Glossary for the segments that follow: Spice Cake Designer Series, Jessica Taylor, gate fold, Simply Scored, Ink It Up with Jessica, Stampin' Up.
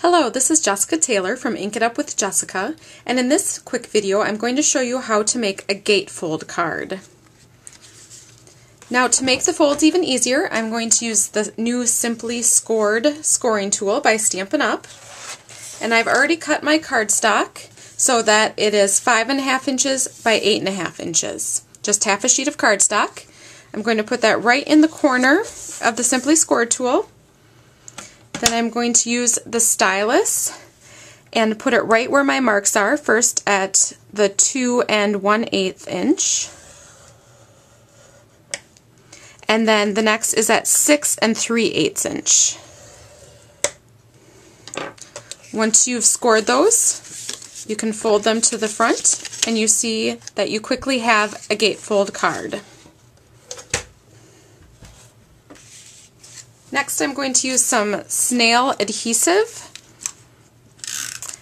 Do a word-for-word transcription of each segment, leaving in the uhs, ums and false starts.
Hello, this is Jessica Taylor from Ink It Up with Jessica, and in this quick video I'm going to show you how to make a gatefold card. Now, to make the folds even easier, I'm going to use the new Simply Scored scoring tool by Stampin' Up, and I've already cut my cardstock so that it is five and a half inches by eight and a half inches. Just half a sheet of cardstock. I'm going to put that right in the corner of the Simply Scored tool. Then I'm going to use the stylus and put it right where my marks are, first at the two and one eighth inch, and then the next is at six and three eighths inch. Once you've scored those, you can fold them to the front, and you see that you quickly have a gatefold card. Next, I'm going to use some snail adhesive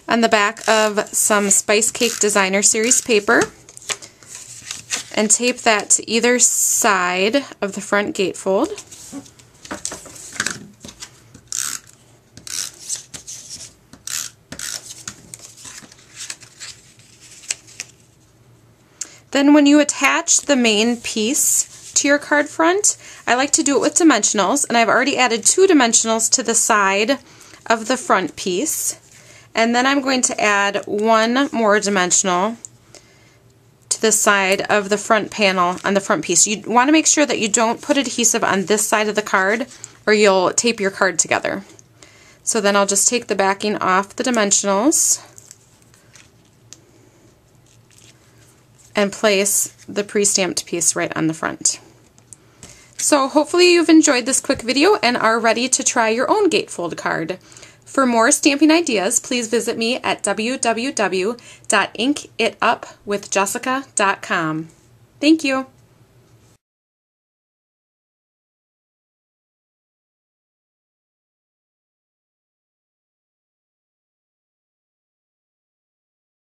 on the back of some Spice Cake Designer Series paper and tape that to either side of the front gatefold. Then when you attach the main piece to your card front, I like to do it with dimensionals, and I've already added two dimensionals to the side of the front piece, and then I'm going to add one more dimensional to the side of the front panel on the front piece. You want to make sure that you don't put adhesive on this side of the card or you'll tape your card together. So then I'll just take the backing off the dimensionals and place the pre-stamped piece right on the front. So hopefully you've enjoyed this quick video and are ready to try your own gatefold card. For more stamping ideas, please visit me at w w w dot ink it up with jessica dot com. Thank you!